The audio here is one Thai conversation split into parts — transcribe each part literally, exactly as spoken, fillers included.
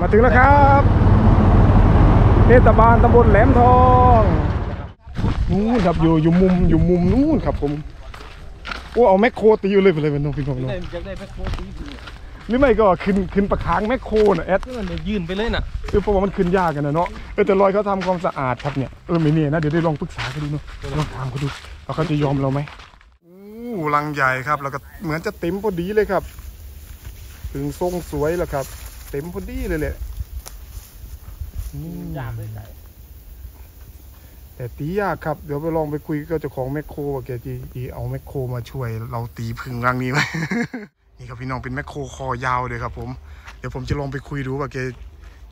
มาถึงแล้วครับเทศบาลตำบลแหลมทองนู้นครับอยู่อยู่มุมอยู่มุมนู้นครับผมโอ้เอาแมคโครตีอยู่เลยไปเลยเป็นน้องพี่น้องเนาะหรือไม่ก็ขึ้นขึ้นประค้างแมคโครน่ะแอดนี่มันยืนไปเลยน่ะคือเพราะว่ามันขึ้นยากกันนะเนาะแต่รอยเขาทำความสะอาดครับเนี่ยเออไม่เนี่ยนะเดี๋ยวได้ลองปรึกษาเขาดูเนาะลองถามเขาดูว่าเขาจะยอมเราไหมอู้ลังใหญ่ครับแล้วก็เหมือนจะเต็มพอดีเลยครับถึงทรงสวยแล้วครับเต็มพอดีเลยแหละยากเลยไก่แต่ตียากครับเดี๋ยวไปลองไปคุยกับเจ้าของแมคโครว่าแกจะเอาแมคโครมาช่วยเราตีพึ่งรังนี้ไหม นี่ครับพี่น้องเป็นแมคโครคอยาวเลยครับผมเดี๋ยวผมจะลองไปคุยดูว่าแก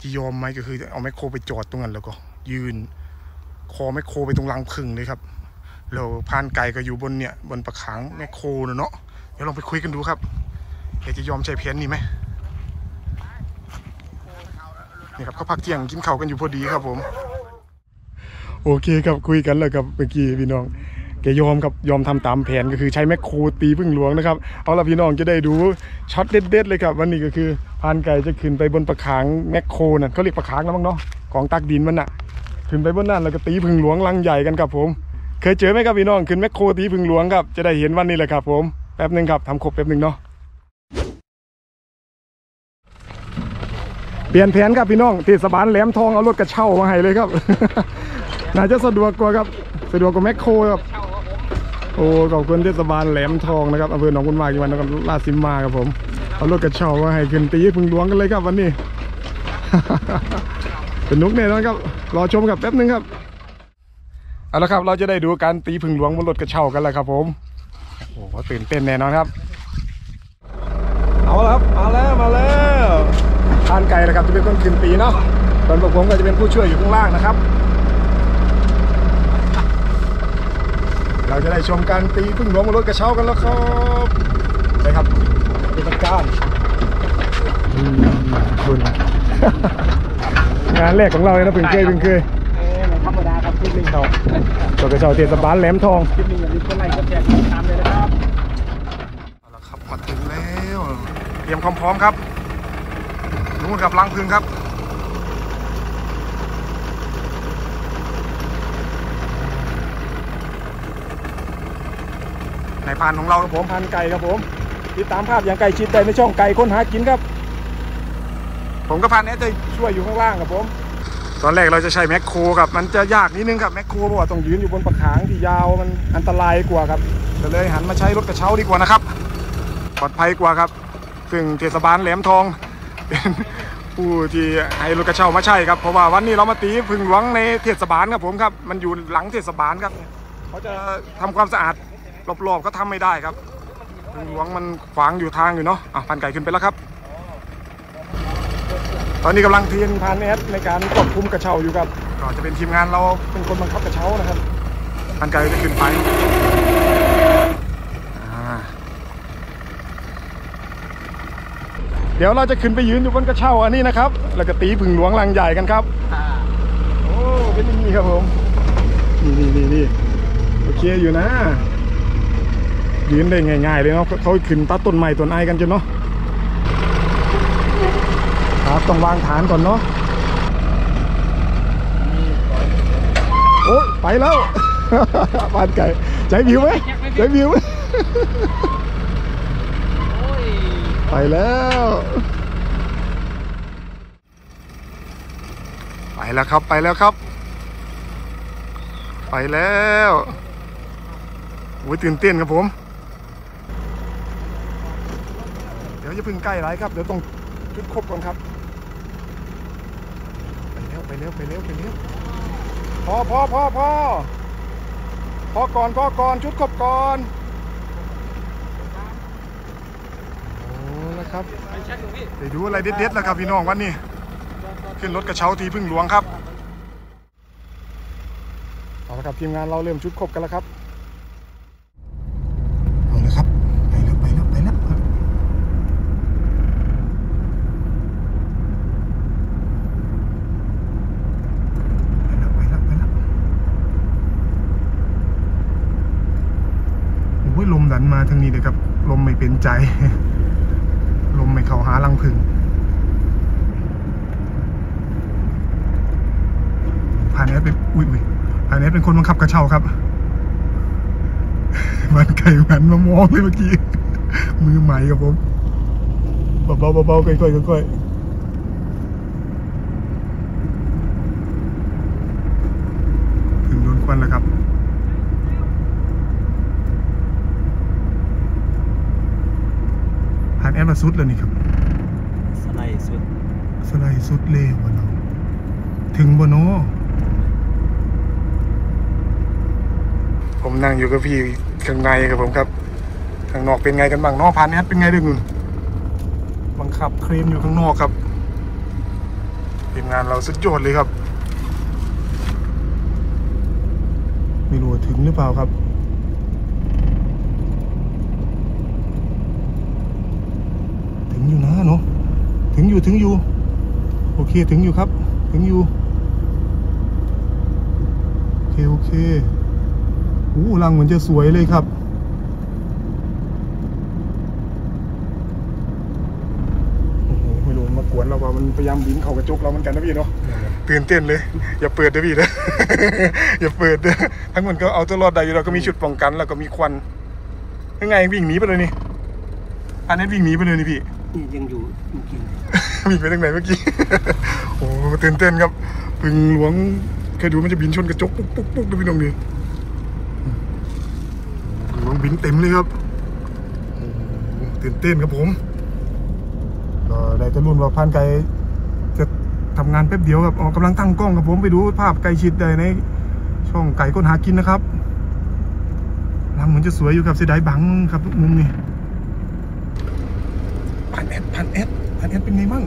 จะยอมไหมก็คือเอาแมคโครไปจอดตรงนั้นแล้วก็ยืนคอแมคโครไปตรงรังพึ่งเลยครับแล้วพานไก่ก็อยู่บนเนี่ยบนปะขางแมคโครเนาะเดี๋ยวลองไปคุยกันดูครับแกจะยอมใช้เพี้ยนนี่ไหมนี่ครับเขาพักเที่ยงกินข้าวกันอยู่พอดีครับผมโอเคครับคุยกันแล้วครับเมื่อกี้พี่น้องแกยอมครับยอมทำตามแผนก็คือใช้แมคโครตีพึ่งหลวงนะครับเอาล่ะพี่น้องจะได้ดูช็อตเด็ดๆเลยครับวันนี้ก็คือพานไก่จะขึ้นไปบนปะขางแมคโครน่ะเขาเรียกปะขางแล้วมั้งเนาะของตักดินมันน่ะขึ้นไปบนนั่นแล้วก็ตีพึ่งหลวงรังใหญ่กันครับผมเคยเจอไหมครับพี่น้องขึ้นแมคโครตีพึ่งหลวงครับจะได้เห็นวันนี้แหละครับผมแป๊บนึงครับทำครบแป๊บนึงเนาะเปลี่ยนแผนครับพี่น้องเทศบาลแหลมทองเอารถกระเช้ามาให้เลยครับ น่าจะสะดวกกว่าครับสะดวกกว่าแมคโครครับโอ้ขอบคุณเทศบาลแหลมทองนะครับอำเภอหนองบุญมากจังหวัดนครราชสีมาครับผมเอารถกระเช้ามาให้ขึ้นตีพึ่งหลวงกันเลยครับวันนี้ สนุกแน่นอนครับรอชมครับแป๊บนึงครับเอาละครับเราจะได้ดูการตีพึ่งหลวงบนรถกระเช้ากันแล้วครับผมโอ้โหตื่นเต้นแน่นอนครับเอาละครับมาแล้วมาแล้วพานไก่นะครับจะเป็นคนขึ้นตีเนาะส่วนผมก็จะเป็นผู้ช่วยอยู่ข้างล่างนะครับเราจะได้ชมการตีพึ่งหลวงบนรถกระเช้ากันแล้วครับใช่ครับเป็นประการคุณงานแรกของเราเลยนะพึ่งเคยพึ่งเคยธรรมดาครับพึ่งหนึ่งทองตัวกระเช้าเทศบาลแหลมทองพึ่งหนึ่งอย่างนี้คนไหนก็แจกตามเลยนะครับเอาละครับมาถึงแล้วเตรียมความพร้อมครับนู่นกับรังพึ่งครับในพานของเราครับผมพานไก่ครับผมติดตามภาพอย่างไก่ชิดไปในช่องไก่ค้นหากินครับผมก็พานแอดจะช่วยอยู่ข้างล่างครับผมตอนแรกเราจะใช้แมคโครครับมันจะยากนิดนึงครับแมคโครเพราะว่าต้องยืนอยู่บนปะขางที่ยาวมันอันตรายกว่าครับก็เลยหันมาใช้รถกระเช้าดีกว่านะครับปลอดภัยกว่าครับซึ่งเทศบาลแหลมทองเป็นผู้ที่ให้รถกระเช้ามาใช่ครับเพราะว่าวันนี้เรามาตีพึ่งหลวงในเทศบาลครับผมครับมันอยู่หลังเทศบาลครับเขาจะทำความสะอาดรอบๆก็ทำไม่ได้ครับพึ่งหลวงมันขวางอยู่ทางอยู่เนาะอ่ะพันไก่ขึ้นไปแล้วครับตอนนี้กำลังทีมพานแอดในการควบคุมกระเช้าอยู่ครับก็จะเป็นทีมงานเราเป็นคนบังคับกระเช้านะครับพันไก่จะขึ้นไปเดี๋ยวเราจะขึ้นไปยืนอยู่บนกระเช้าอันนี้นะครับแล้วก็ตีพึ่งหลวงรังใหญ่กันครับโอ้เป็นอย่างนี้ครับผมนี่นี่นี่โอเคอยู่นะยืนได้ง่ายๆเลยเนาะเขาขึ้นตัดต้นไม้ต้นไอ้กันจนเนาะครับต้องวางฐานก่อนเนาะโอ้ไปแล้วบ้านไก่ใจวิวไหมใจวิวไหมไปแล้วไปแล้วครับไปแล้วครับไปแล้วโอ้ยตื่นเต้นครับผมเดี๋ยวจะพึ่งใกล้ไรครับเดี๋ยวต้องจุดครบก่อนครับไปแล้วไปแล้วไปแล้วไปแล้วพอพอพอพอพอก่อนพอก่อนจุดครบก่อนไปดูอะไรเด็ดๆแล้วครับพี่น้องวันนี้ขึ้นรถกระเช้าตีพึ่งหลวงครับเอาละครับทีมงานเราเริ่มชุดครบกันแล้วครับเอาละครับไปแล้วไปแล้วไปแล้วไปแล้วไปแล้วโอ้ยลมดันมาทางนี้เลยครับลมไม่เป็นใจลมไม่เข้าหารังผึ่ง เป็นอุ้ยอันนี้เป็นคนบังคับกระเช้าครับมันไก่มันมามองเลยเมื่อกี้มือใหม่ครับผมเบาๆเบาๆค่อยๆค่อยๆวันแล้วครับผ่านแอปมาสุดแล้วนี่ครับสไลด์สุดสไลด์สุดเลวะเนาะถึงบนโนผมนั่งอยู่กับพี่ข้างในครับผมครับข้างนอกเป็นไงกันบ้างนอกผ่านแอปเป็นไงดึงบังคับเคลมอยู่ข้างนอกครับทีมงานเราสุดยอดเลยครับไม่รู้ถึงหรือเปล่าครับถึงอยู่นะเนาะถึงอยู่ถึงอยู่โอเคถึงอยู่ครับถึงอยู่โอเคโอเคโอ้รังเหมือนจะสวยเลยครับโอ้โหไม่รู้มากวนเราว่ามันพยายามบินเข้ากระจกเราเหมือนกันนะพี่เนาะตื่นเต้นเลยอย่าเปิดนะพี่นะอย่าเปิดนะทั้งหมดก็เอาตัวรอดได้เราก็มีชุดป้องกันแล้วก็มีควันยังไงวิ่งหนีไปเลยนี่อันนี้วิ่งหนีไปเลยนี่พี่ยังอยู่เมื่อกี้วิ่งไปทางไหนเมื่อกี้โอ้ตื่นเต้นครับพึ่งหลวงเคยดูมันจะบินชนกระจกปุ๊กปุ๊กปุ๊กดูพี่น้องดิหลวงบินเต็มเลยครับตื่นเต้นครับผมก็ได้จะรุ่นเราผ่านไกลทำงานแป๊บเดียวครับออกกำลังตั้งกล้องครับผมไปดูภาพไก่ชิดใดในช่องไก่ค้นหากินนะครับรังเหมือนจะสวยอยู่ครับเสียดายบังครับทุกมุมนี่พันเอ็ดพันเอ็ดพันเอ็ดเป็นไงบ้าง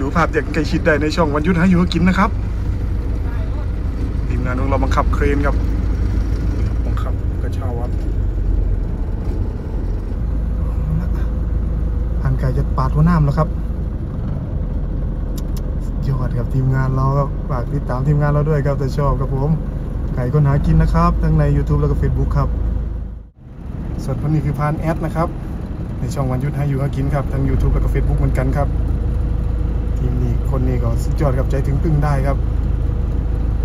ดูภาพจากไก่ชิดใดในช่องวันยุทธหาอยู่กินนะครับทีมงานของเราบังคับเครนครับบังคับกระเช้าครับพันไก่จะปาดหัวน้ำแล้วครับยอดกับทีมงานเราครับฝากติดตามทีมงานเราด้วยครับถ้าชอบครับผมไก่ค้นหากินนะครับทั้งใน ยูทูบ แล้วก็ เฟซบุ๊ก ครับส่วนคนนี้คือพานแอดนะครับในช่องวันยุทธให้อยู่ให้กินครับทั้ง ยูทูบ แล้วก็ เฟซบุ๊ก เหมือนกันครับทีมนี้คนนี้ก็สุดยอดกับใจถึงพึ่งได้ครับ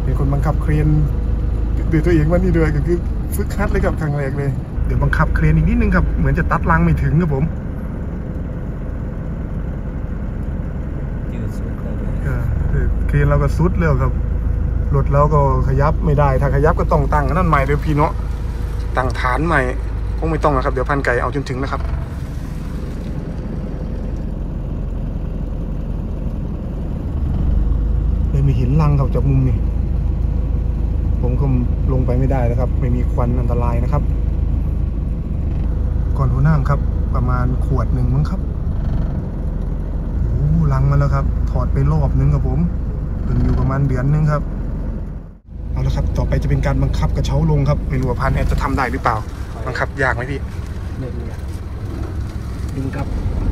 เป็นคนบังคับเครนเดือดตัวเองวันนี้ด้วยก็คือฝึกคัดเลยครับครั้งแรกเลยเดี๋ยวบังคับเครนอีกนิดนึงครับเหมือนจะตัดลังไม่ถึงครับผมเครนเราก็ซุดเร็วครับรถเราก็ขยับไม่ได้ถ้าขยับก็ต้องตั้งนั่นใหม่เดี๋ยวพี่เนาะตั้งฐานใหม่คงไม่ต้องนะครับเดี๋ยวพันไก่เอาจนถึงนะครับเลยมีหินลังครับจากมุมนี่ผมก็ลงไปไม่ได้นะครับไม่มีควันอันตรายนะครับก่อนหัวหน้าครับประมาณขวดหนึ่งมั้งครับโอ้ลังมาแล้วครับถอดไปรอบนึงครับผมอยู่ประมาณเดือนนึงครับเอาละครับต่อไปจะเป็นการบังคับกระเช้าลงครับไม่รู้ว่าพานแอดจะทำได้หรือเปล่าบังคับยากไหมพี่ดึงกลับ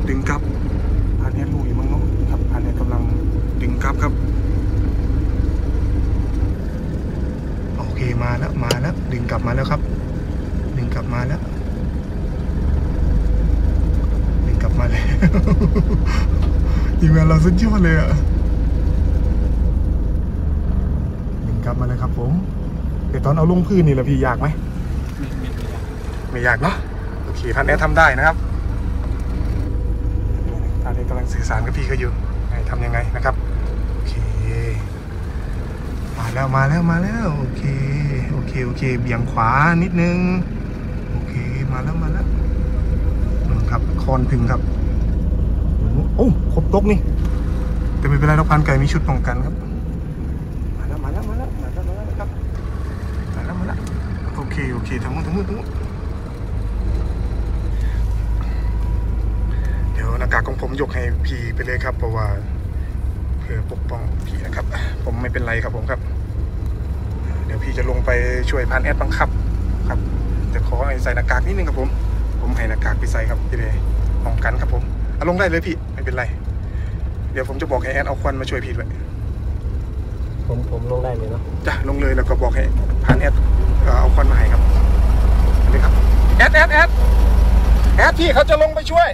ดึงกลับพานแอดลูกอยู่มั้งเนาะครับพานแอดกำลังดึงกลับครับโอเคมาแล้วมาแล้วดึงกลับมาแล้วครับดึงกลับมาแล้วดึงกลับมาแล้วทีมงานเราสุดยอดเลยอะกลับมาเลยครับผมเดี๋ยวตอนเอาลงพื้นนี่ละพี่ยากไหมไม่ยากเนาะโอเคท่านแอดทำได้นะครับท่านแอดกำลังสื่อสารกับพี่เขาอยู่ทำยังไงนะครับโอเคมาแล้วมาแล้วมาแล้วโอเคโอเคโอเคเบี่ยงขวานิดนึงโอเคมาแล้วมาแล้วครับคอนถึงครับโอ้ครบตกนี่แต่ไม่เป็นไรเราพันไก่มีชุดป้องกันครับโอเคโอเคทั้งหมดทั้งหมดทั้งหมดเดี๋ยวหน้ากากของผมยกให้พี่ไปเลยครับเพราะว่าเพื่อปกป้องพี่นะครับผมไม่เป็นไรครับผมครับเดี๋ยวพี่จะลงไปช่วยพานแอดบังคับครับจะขอให้ใส่หน้ากากนิดนึงครับผมผมให้หน้ากากไปใส่ครับพี่เลยป้องกันครับผมเอาลงได้เลยพี่ไม่เป็นไรเดี๋ยวผมจะบอกให้แอดเอาควันมาช่วยพี่ด้วยผมผมลงได้เลยเนาะจ้ะลงเลยแล้วก็บอกให้พานแอดเอาควันมาให้ครับนี่ครับแอดแอดแอดแอดพี่เขาจะลงไปช่วย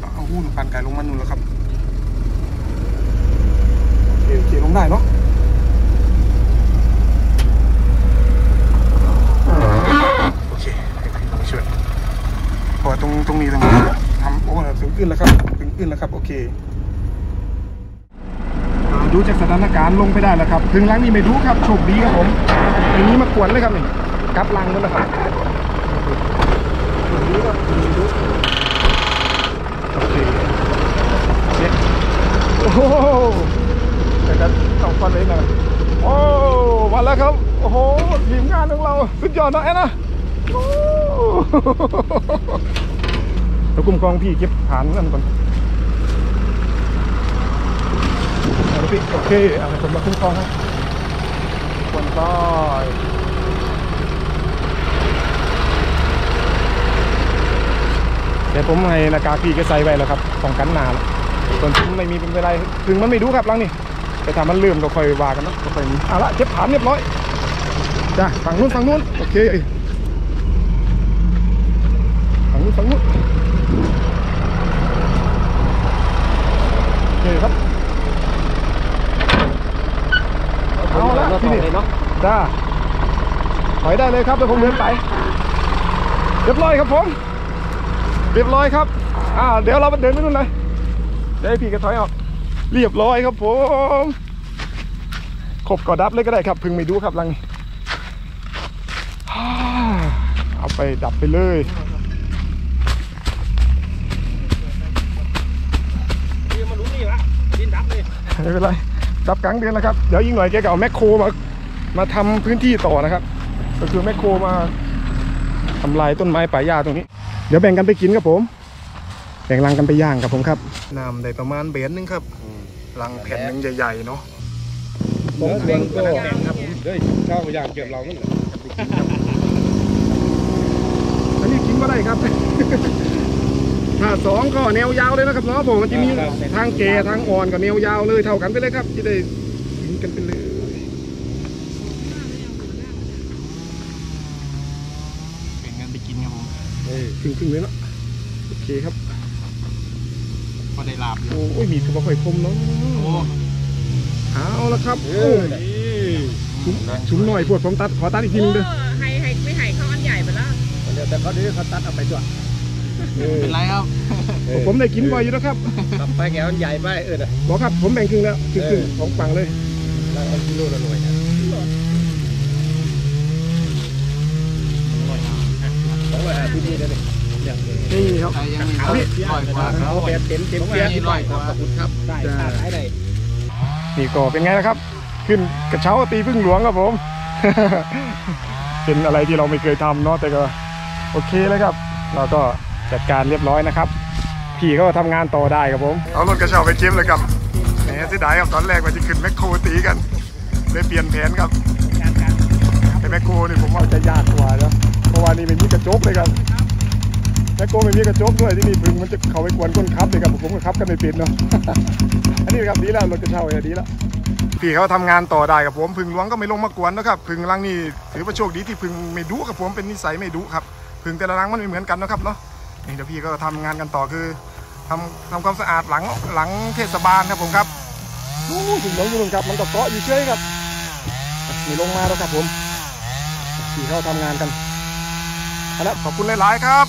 เอาหู้หนูพันไก่ลงมาหนูแล้วครับ เคโอเคลงได้เนาะโอเคช่วยพอตรงตรงนี้ตรงนี้ทำโอ้ถึงขึ้นแล้วครับถึงขึ้นแล้วครับโอเคดูจากสถานการณ์ลงไปได้แล้วครับถึงล้างนี่ไม่รู้ครับโชคดีครับผมอย่างนี้มากวนเลยครับนี่กลับลังนั่นแหละครับโอเคเช็คโอ้โหแต่ก็ต้องฟันเลยนะโอ้มาแล้วครับโอ้โหทีมงานของเราสุดยอดนะแอนนะแล้วกลุ่มกองพี่เก็บฐานนั่นก่อนโอเคเอาผมมาคุ้มครองครับควรต้อยเดี๋ยวผมให้นากาพี่ก็ใส่ไว้แล้วครับป้องกันหนาแล้วส่วนถึงไม่มีเป็นไรถึงมันไม่รู้ครับลังนี่แต่ถ้ามันลืมก็ค่อยวากันนะก็ค่อยมีเอาละเจ็บฐานเรียบร้อยจ้ะฝั่งนู้นฝั่งนู้นโอเคฝั่งนู้นฝั่งนู้นโอเคครับเอาละที่นี่เนาะจ้าถอยได้เลยครับเดี๋ยวผมเดินไปเรียบร้อยครับผมเรียบร้อยครับอ่าเดี๋ยวเราไปเดินไปนู่นเลยเดี๋ยวพี่ก็ถอยออกเรียบร้อยครับผมขบกอดับเลยก็ได้ครับพึ่งไม่ดูครับลังเอาไปดับไปเลยมาลุ้นนี่ละดินดับเลยไม่เป็นไรรับกลางเดือนแล้วครับเดี๋ยวยิ่งหน่อยแกก็เอาแมคโครมามาทำพื้นที่ต่อนะครับก็คือแมคโครมาทำลายต้นไม้ป่าหญ้าตรงนี้เดี๋ยวแบ่งกันไปกินครับผมแบ่งรังกันไปย่างครับผมครับน้ำได้ประมาณเบนนึงครับรังแผ่นนึงใหญ่ๆเนาะผมแบ่งก็แบ่งครับเฮ้ยข้าวย่างเก็บเราเนี่ยอันนี้กินก็ได้ครับถ้าสองก็แนวยาวเลยนะครับเนาะผมมันจะมีทางแก่ทางอ่อนกับแนวยาวเลยเท่ากันไปเลยครับจะได้กินกันไปเลยเป็นงานไปกินครับผมเออถึงถึงเลยเนาะโอเคครับพอได้ลาบโอ้ยมีตัวข่อยคมเนาะเอาละครับโอ้ยชุ่มหน่อยปวดผมตัดขอตัดอีกทีนึงด้วยให้ให้ไม่ให้เข้าอันใหญ่ไปแล้วเดี๋ยวแต่เขาเดี๋ยวเขาตัดเอาไปจ้ะเป็นไรครับผมได้กินบ่อยอยู่แล้วครับตับไปแก้วใหญ่ไปเออบอกครับผมแบ่งครึ่งแล้วครึ่งของฝั่งเลยแล้วก็กิโลละหน่วยนะสองร้อยห้าสิบนี่ได้เลยนี่ครับเขาลอยกว่าเขาเต็มเต็มเต็มเต็มลอยกว่าขอบคุณครับได้ได้นี่ก็เป็นไงนะครับขึ้นกระเช้าตีพึ่งหลวงครับผมเป็นอะไรที่เราไม่เคยทำเนาะแต่ก็โอเคเลยครับเราก็จัดการเรียบร้อยนะครับพี่ก็ทำงานต่อได้ครับผมเอารถกระเช้าไปเก็บเลยครับแหมเสียดายครับตอนแรกว่าจะขึ้นแมคโครตีกันเลยเปลี่ยนแผนครับไอ้แมคโครนี่ผมว่าจะยากกว่าแล้วเพราะว่านี่ไม่มีกระจกเลยครับแมคโครไม่มีกระจกด้วยที่นี่พึ่งมันจะเขาไปกวนก้นคับเลยครับผมก็คับกันไม่เป็นเนาะอันนี้ครับดีแล้วรถกระเช้าดีแล้วพี่เขาทำงานต่อได้ครับผมพึ่งหลวงก็ไม่ลงมากวนนะครับพึ่งรังนี่ถือว่าโชคดีที่พึ่งไม่ดุครับผมเป็นนิสัยไม่ดุครับพึ่งแต่ละรังมันไม่เหมือนกันนะครับเนาะเดี๋ยวพี่ก็ทำงานกันต่อคือทำทำความสะอาดหลังหลังเทศบาลครับผมครับนู้นถึงหลงครับมันก็เกาะอยู่เฉยครับมีลงมาแล้วครับผมพี่เขาทำงานกันเอาละขอบคุณหลายๆครับ